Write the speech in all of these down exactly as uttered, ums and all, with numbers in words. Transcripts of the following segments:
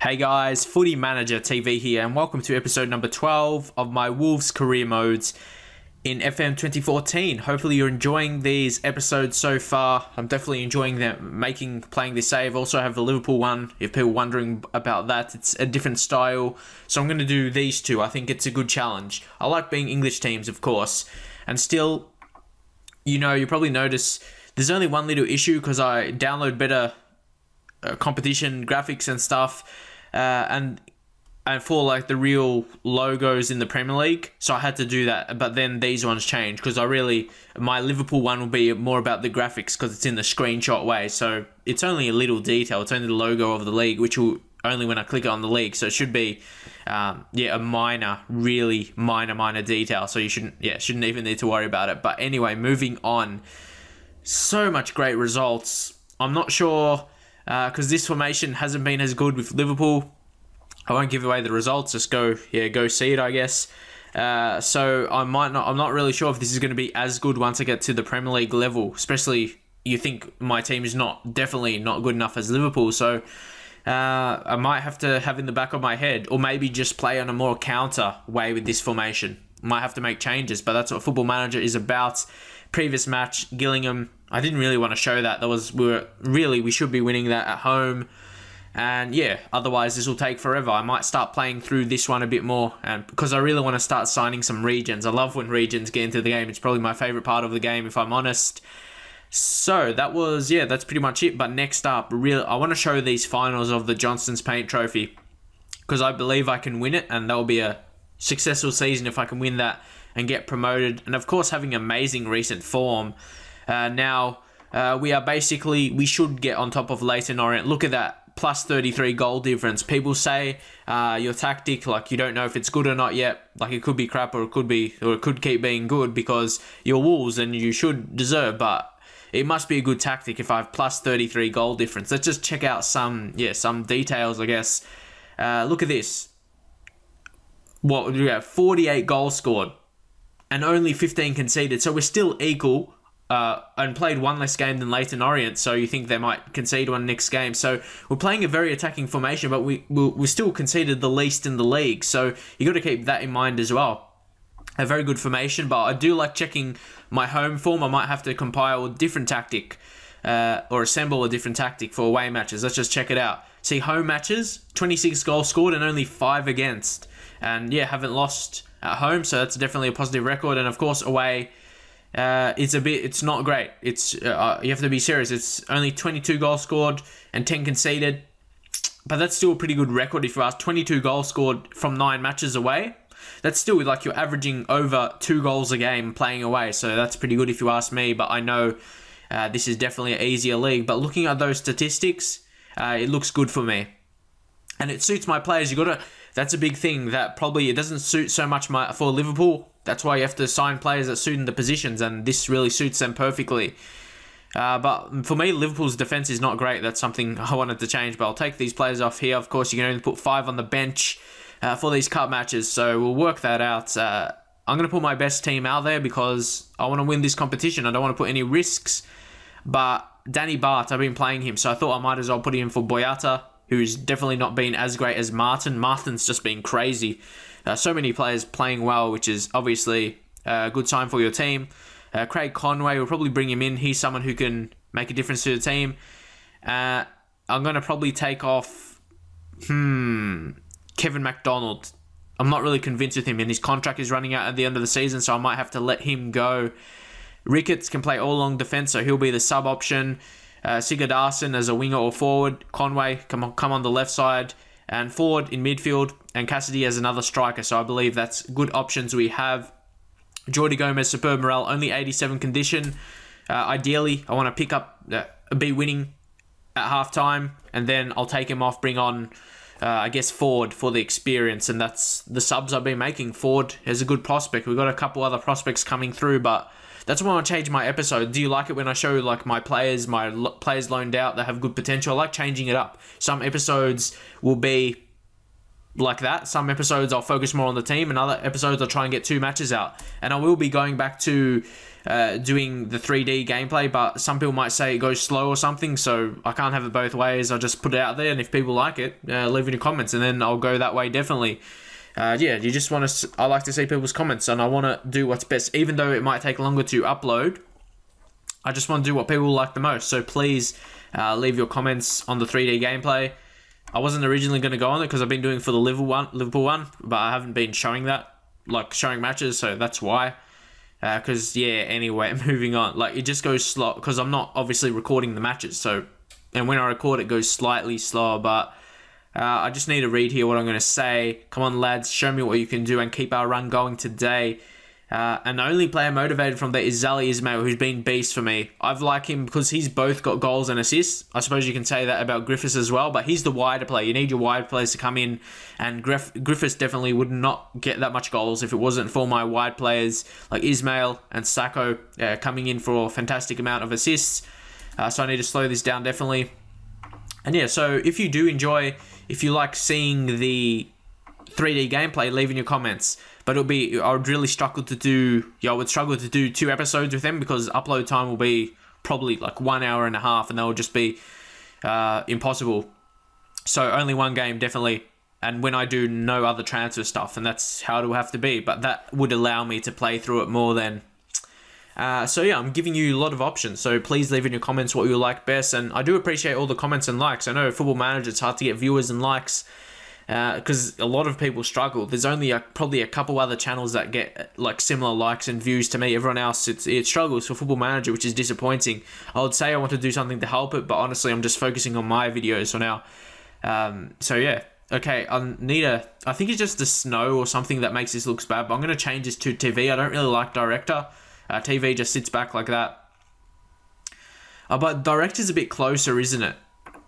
Hey guys, Footy Manager T V here, and welcome to episode number twelve of my Wolves career modes in F M twenty fourteen. Hopefully you're enjoying these episodes so far. I'm definitely enjoying them, making, playing this save. Also have the Liverpool one, if people are wondering about that. It's a different style, so I'm going to do these two. I think it's a good challenge. I like being English teams, of course, and still, you know, you probably notice there's only one little issue because I download better uh, competition graphics and stuff. Uh, and and for like the real logos in the Premier League, so I had to do that. But then these ones change because I really my Liverpool one will be more about the graphics because it's in the screenshot way. So it's only a little detail. It's only the logo of the league, which will only when I click it on the league. So it should be um, yeah a minor, really minor, minor detail. So you shouldn't yeah shouldn't even need to worry about it. But anyway, moving on. So much great results. I'm not sure. Because uh, this formation hasn't been as good with Liverpool. I won't give away the results. Just go, yeah, go see it, I guess. Uh, so I might not. I'm not really sure if this is going to be as good once I get to the Premier League level. Especially, you think my team is not definitely not good enough as Liverpool. So uh, I might have to have in the back of my head, or maybe just play on a more counter way with this formation. Might have to make changes, but that's what Football Manager is about. Previous match, Gillingham. I didn't really want to show that. That was we were really we should be winning that at home, and yeah. Otherwise, this will take forever. I might start playing through this one a bit more, and because I really want to start signing some regions. I love when regions get into the game. It's probably my favorite part of the game, if I'm honest. So that was yeah. That's pretty much it. But next up, really, I want to show these finals of the Johnstone's Paint Trophy because I believe I can win it, and that will be a successful season if I can win that and get promoted. And of course, having amazing recent form. Uh, now, uh, we are basically, we should get on top of Leighton Orient. Look at that, plus thirty-three goal difference. People say uh, your tactic, like you don't know if it's good or not yet. Like it could be crap or it could be, or it could keep being good because you're Wolves and you should deserve, but it must be a good tactic if I have plus thirty-three goal difference. Let's just check out some, yeah, some details, I guess. Uh, look at this. What do we have? forty-eight goals scored and only fifteen conceded. So we're still equal. Uh, and played one less game than Leighton Orient, so you think they might concede one next game. So we're playing a very attacking formation, but we we, we still conceded the least in the league. So you got to keep that in mind as well. A very good formation, but I do like checking my home form. I might have to compile a different tactic uh, or assemble a different tactic for away matches. Let's just check it out. See, home matches, twenty-six goals scored and only five against. And yeah, haven't lost at home, so that's definitely a positive record. And of course, away... Uh, it's a bit, it's not great. It's, uh, you have to be serious. It's only twenty-two goals scored and ten conceded, but that's still a pretty good record. If you ask, twenty-two goals scored from nine matches away, that's still like you're averaging over two goals a game playing away. So that's pretty good if you ask me, but I know, uh, this is definitely an easier league, but looking at those statistics, uh, it looks good for me and it suits my players. You gotta, that's a big thing that probably it doesn't suit so much my, for Liverpool. That's why you have to sign players that suit in the positions, and this really suits them perfectly. Uh, but for me, Liverpool's defense is not great. That's something I wanted to change, but I'll take these players off here. Of course, you can only put five on the bench uh, for these cup matches, so we'll work that out. Uh, I'm going to put my best team out there because I want to win this competition. I don't want to put any risks, but Danny Bart, I've been playing him, so I thought I might as well put him for Boyata, who's definitely not been as great as Martin. Martin's just been crazy. Uh, so many players playing well, which is obviously a good sign for your team. Uh, Craig Conway, will probably bring him in. He's someone who can make a difference to the team. Uh, I'm going to probably take off hmm, Kevin McDonald. I'm not really convinced with him, and his contract is running out at the end of the season, so I might have to let him go. Ricketts can play all along defense, so he'll be the sub option. Uh, Sigurdarson as a winger or forward. Conway come on, come on the left side. And Ford in midfield, and Cassidy as another striker. So I believe that's good options we have. Jordi Gomez, superb morale, only eighty-seven condition. Uh, ideally, I want to pick up, uh, be winning at halftime, and then I'll take him off, bring on, uh, I guess, Ford for the experience. And that's the subs I've been making. Ford is a good prospect. We've got a couple other prospects coming through, but that's when I change my episode. Do you like it when I show like my players, my lo players loaned out that have good potential? I like changing it up. Some episodes will be like that. Some episodes I'll focus more on the team, and other episodes I'll try and get two matches out. And I will be going back to uh, doing the three D gameplay, but some people might say it goes slow or something, so I can't have it both ways. I'll just put it out there, and if people like it, uh, leave it in the comments, and then I'll go that way, definitely. Uh, yeah, you just want to, I like to see people's comments, and I want to do what's best. Even though it might take longer to upload, I just want to do what people like the most. So please uh, leave your comments on the three D gameplay. I wasn't originally going to go on it because I've been doing for the Liverpool one, Liverpool one, but I haven't been showing that, like showing matches, so that's why. Because, uh, yeah, anyway, moving on. Like, it just goes slow because I'm not obviously recording the matches. So, and when I record, it goes slightly slower, but... Uh, I just need to read here what I'm going to say. Come on, lads, show me what you can do and keep our run going today. Uh, and the only player motivated from there is Zeli Ismail, who's been beast for me. I've liked him because he's both got goals and assists. I suppose you can say that about Griffiths as well, but he's the wider player. You need your wide players to come in, and Griff Griffiths definitely would not get that much goals if it wasn't for my wide players like Ismail and Sako uh, coming in for a fantastic amount of assists. Uh, so I need to slow this down, definitely. And yeah, so if you do enjoy... If you like seeing the three D gameplay, leave in your comments. But it'll be, I would really struggle to do, yeah, I would struggle to do two episodes with them because upload time will be probably like one hour and a half, and that will just be uh, impossible. So only one game, definitely. And when I do, no other transfer stuff, and that's how it will have to be. But that would allow me to play through it more than... Uh, so yeah, I'm giving you a lot of options, so please leave in your comments what you like best, and I do appreciate all the comments and likes. I know Football Manager, it's hard to get viewers and likes, because uh, a lot of people struggle. There's only a, probably a couple other channels that get like similar likes and views to me. Everyone else, it's, it struggles for Football Manager, which is disappointing. I would say I want to do something to help it, but honestly, I'm just focusing on my videos for now. Um, so yeah. Okay, I need a... I think it's just the snow or something that makes this look bad, but I'm going to change this to T V. I don't really like Director. Uh, T V just sits back like that. Uh, but Director's a bit closer, isn't it?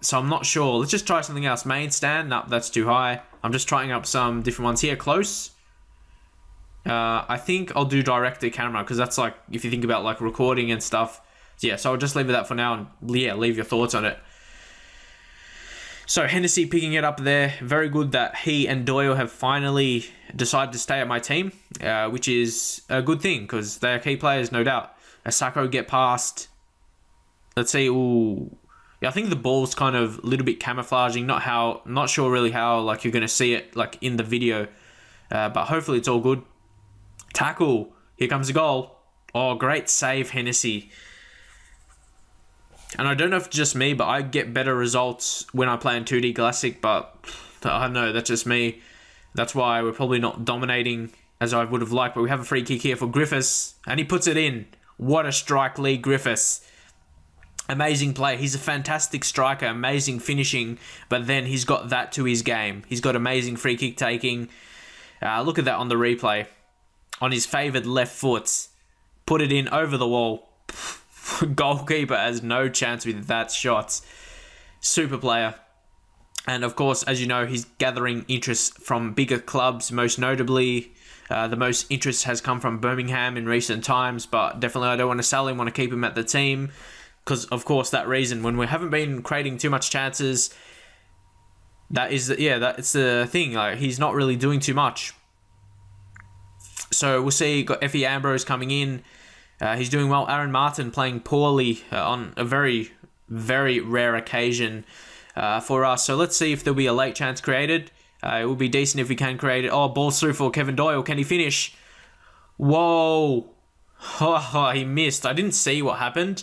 So I'm not sure. Let's just try something else. Main stand. No, that's too high. I'm just trying up some different ones here. Close. Uh, I think I'll do Director Camera because that's like, if you think about like recording and stuff. So yeah, so I'll just leave it that for now and yeah, leave your thoughts on it. So Hennessy picking it up there. Very good that he and Doyle have finally decided to stay at my team, uh, which is a good thing because they are key players, no doubt. A Sako get past. Let's see. Ooh, yeah, I think the ball's kind of a little bit camouflaging. Not how. Not sure really how like you're gonna see it like in the video, uh, but hopefully it's all good. Tackle. Here comes the goal. Oh, great save, Hennessy. And I don't know if it's just me, but I get better results when I play in two D Classic, but I don't know, that's just me. That's why we're probably not dominating as I would have liked, but we have a free kick here for Griffiths, and he puts it in. What a strike, Lee Griffiths. Amazing play. He's a fantastic striker, amazing finishing, but then he's got that to his game. He's got amazing free kick taking. Uh, look at that on the replay. On his favoured left foot. Put it in over the wall. Goalkeeper has no chance with that shot. Super player. And of course, as you know, he's gathering interest from bigger clubs, most notably. Uh, the most interest has come from Birmingham in recent times, but definitely I don't want to sell him, want to keep him at the team. Because, of course, that reason, when we haven't been creating too much chances, that is, the, yeah, that's the thing. Like, he's not really doing too much. So we'll see, got Effie Ambrose coming in. Uh, he's doing well. Aaron Martin playing poorly uh, on a very, very rare occasion uh, for us. So let's see if there'll be a late chance created. Uh, it would be decent if we can create it. Oh, ball's through for Kevin Doyle. Can he finish? Whoa. Oh, he missed. I didn't see what happened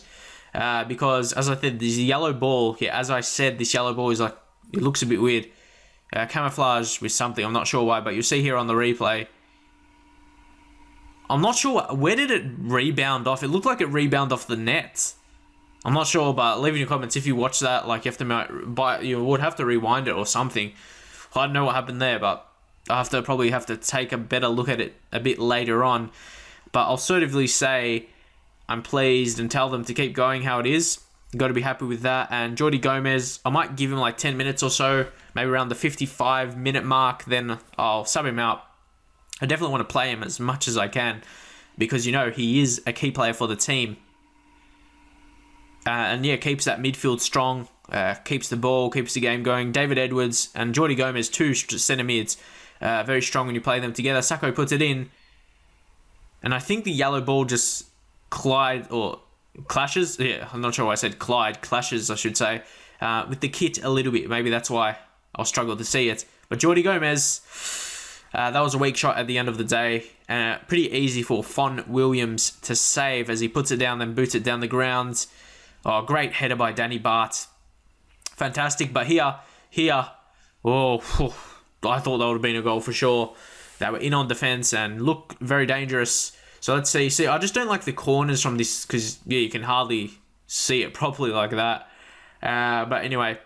uh, because, as I said, this yellow ball here, yeah, as I said, this yellow ball is like, it looks a bit weird. Uh, camouflaged with something. I'm not sure why, but you'll see here on the replay. I'm not sure, where did it rebound off? It looked like it rebounded off the net. I'm not sure, but leave in your comments if you watch that. Like, you, have to, buy, you would have to rewind it or something. I don't know what happened there, but I have to probably have to take a better look at it a bit later on. But I'll assertively say I'm pleased and tell them to keep going how it is. You've got to be happy with that. And Jordi Gomez, I might give him like ten minutes or so, maybe around the fifty-five minute mark. Then I'll sub him out. I definitely want to play him as much as I can because, you know, he is a key player for the team. Uh, and, yeah, keeps that midfield strong. Uh, keeps the ball, keeps the game going. David Edwards and Jordi Gomez, two centre mids. Uh, very strong when you play them together. Sako puts it in. And I think the yellow ball just Clyde or clashes. Yeah, I'm not sure why I said Clyde. Clashes, I should say. Uh, with the kit a little bit. Maybe that's why I'll struggle to see it. But Jordi Gomez, uh, that was a weak shot at the end of the day. Uh, pretty easy for Fon Williams to save as he puts it down, then boots it down the ground. Oh, great header by Danny Bart. Fantastic. But here, here, oh, whew, I thought that would have been a goal for sure. They were in on defence and look very dangerous. So let's see. See, I just don't like the corners from this because, yeah, you can hardly see it properly like that. Uh, but anyway,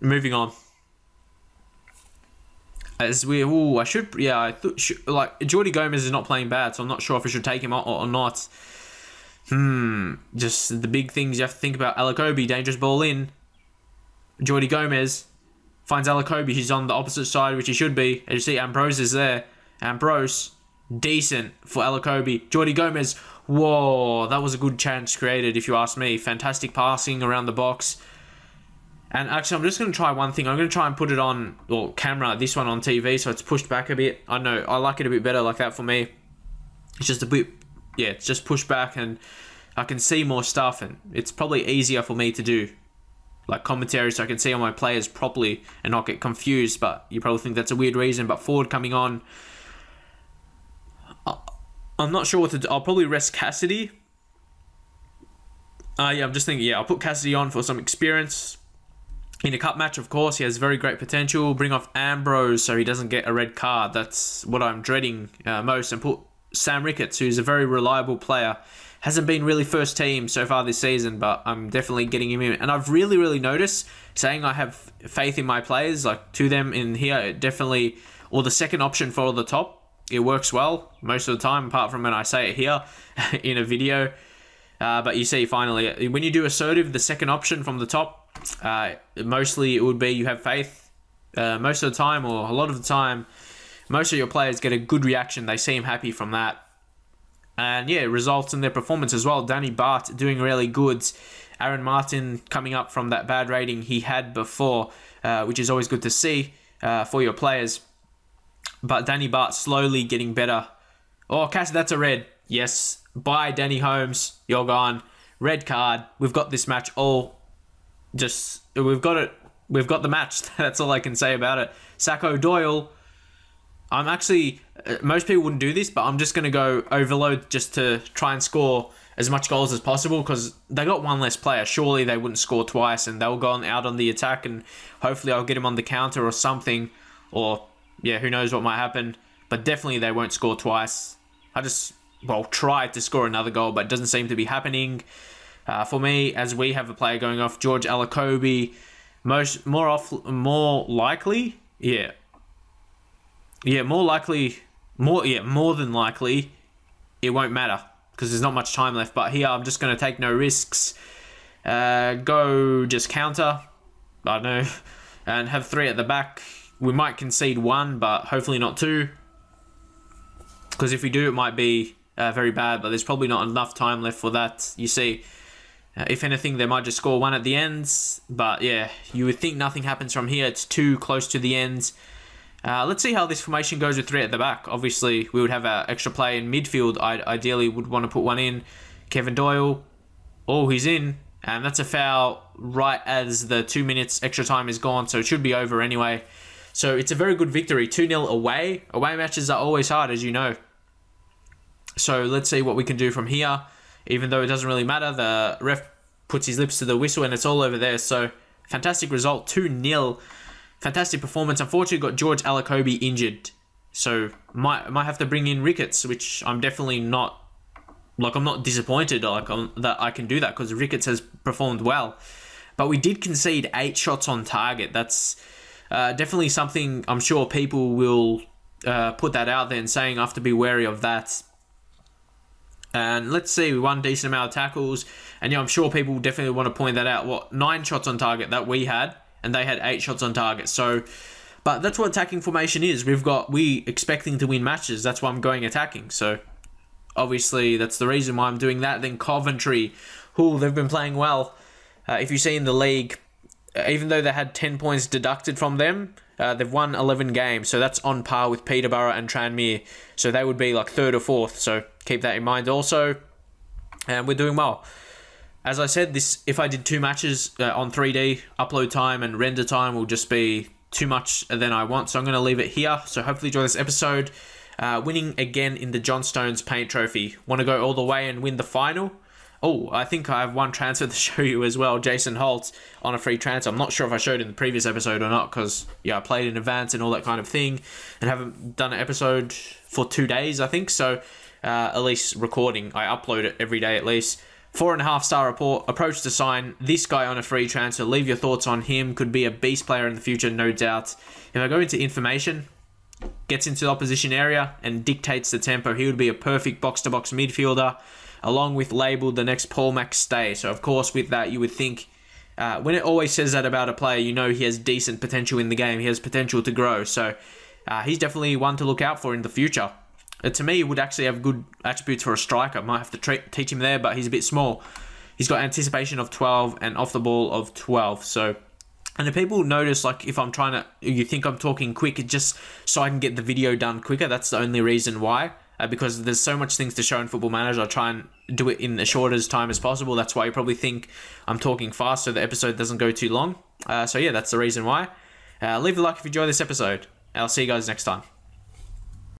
moving on. As we, oh, I should, yeah, I should, like, Jordi Gomez is not playing bad, so I'm not sure if I should take him or, or not. Hmm, just the big things you have to think about. Elokobi, dangerous ball in. Jordi Gomez finds Elokobi, who's on the opposite side, which he should be. As you see, Ambrose is there. Ambrose, decent for Elokobi. Jordi Gomez, whoa, that was a good chance created, if you ask me. Fantastic passing around the box. And actually, I'm just going to try one thing. I'm going to try and put it on, or camera, this one on T V, so it's pushed back a bit. I know, I like it a bit better like that for me. It's just a bit, yeah, it's just pushed back, and I can see more stuff, and it's probably easier for me to do, like, commentary, so I can see all my players properly and not get confused, but you probably think that's a weird reason. But Ford coming on. I'm not sure what to do. I'll probably rest Cassidy. Uh, yeah, I'm just thinking, yeah, I'll put Cassidy on for some experience. In a cup match, of course, he has very great potential. Bring off Ambrose so he doesn't get a red card. That's what I'm dreading uh, most. And put Sam Ricketts, who's a very reliable player. Hasn't been really first team so far this season, but I'm definitely getting him in. And I've really, really noticed saying I have faith in my players, like to them in here, it definitely, or the second option for the top, it works well most of the time, apart from when I say it here in a video. Uh, but you see, finally, when you do assertive, the second option from the top, Uh, mostly it would be you have faith uh, most of the time, or a lot of the time most of your players get a good reaction, they seem happy from that, and yeah, it results in their performance as well. Danny Bart doing really good. Aaron Martin coming up from that bad rating he had before, uh, which is always good to see uh, for your players, but Danny Bart slowly getting better. Oh, Cass, that's a red. Yes, bye Danny Holmes, you're gone. Red card. We've got this match all Just, we've got it, we've got the match, that's all I can say about it. Sako Doyle, I'm actually, most people wouldn't do this, but I'm just going to go overload just to try and score as much goals as possible, because they got one less player, surely they wouldn't score twice, and they'll go on out on the attack, and hopefully I'll get him on the counter or something, or, yeah, who knows what might happen, but definitely they won't score twice. I just, well, tried to score another goal, but it doesn't seem to be happening. Uh, for me, as we have a player going off, George Elokobi, most more off, more likely, yeah, yeah, more likely, more yeah, more than likely, it won't matter because there's not much time left. But here, I'm just going to take no risks, uh, go just counter, I don't know, and have three at the back. We might concede one, but hopefully not two, because if we do, it might be uh, very bad. But there's probably not enough time left for that. You see. Uh, if anything, they might just score one at the ends. But yeah, you would think nothing happens from here. It's too close to the ends. Uh, let's see how this formation goes with three at the back. Obviously, we would have our extra play in midfield. I ideally would want to put one in. Kevin Doyle. Oh, he's in. And that's a foul right as the two minutes extra time is gone. So it should be over anyway. So it's a very good victory. two nil away. Away matches are always hard, as you know. So let's see what we can do from here. Even though it doesn't really matter, the ref puts his lips to the whistle and it's all over there. So, fantastic result, two nil. Fantastic performance. Unfortunately, got George Elokobi injured. So, might might have to bring in Ricketts, which I'm definitely not... Like, I'm not disappointed like I'm, that I can do that because Ricketts has performed well. But we did concede eight shots on target. That's uh, definitely something I'm sure people will uh, put that out there and saying I have to be wary of that. And let's see, one decent amount of tackles. And yeah, I'm sure people definitely want to point that out. What, nine shots on target that we had, and they had eight shots on target. So, but that's what attacking formation is. We've got, we expecting to win matches. That's why I'm going attacking. So, obviously, that's the reason why I'm doing that. Then Coventry, who they've been playing well. Uh, if you see in the league, even though they had ten points deducted from them, uh, they've won eleven games. So that's on par with Peterborough and Tranmere. So they would be like third or fourth. So keep that in mind also. And we're doing well. As I said, this if I did two matches uh, on three D, upload time and render time will just be too much than I want. So I'm going to leave it here. So hopefully enjoy this episode. Uh, winning again in the Johnstone's Paint Trophy. Want to go all the way and win the final? Oh, I think I have one transfer to show you as well. Jason Holt on a free transfer. I'm not sure if I showed in the previous episode or not because, yeah, I played in advance and all that kind of thing and haven't done an episode for two days, I think. So, uh, at least recording. I upload it every day at least. Four and a half star report. Approach to sign this guy on a free transfer. Leave your thoughts on him. Could be a beast player in the future, no doubt. If I go into information, gets into the opposition area and dictates the tempo. He would be a perfect box-to-box midfielder, along with labelled the next Paul McStay. So, of course, with that, you would think, uh, when it always says that about a player, you know he has decent potential in the game. He has potential to grow. So, uh, he's definitely one to look out for in the future. Uh, to me, he would actually have good attributes for a striker. Might have to teach him there, but he's a bit small. He's got anticipation of twelve and off the ball of twelve. So... and if people notice, like, if I'm trying to, you think I'm talking quick, it's just so I can get the video done quicker. That's the only reason why, uh, because there's so much things to show in Football Manager. I try and do it in the shortest time as possible. That's why you probably think I'm talking fast so the episode doesn't go too long. Uh, so, yeah, that's the reason why. Uh, leave a like if you enjoy this episode. I'll see you guys next time.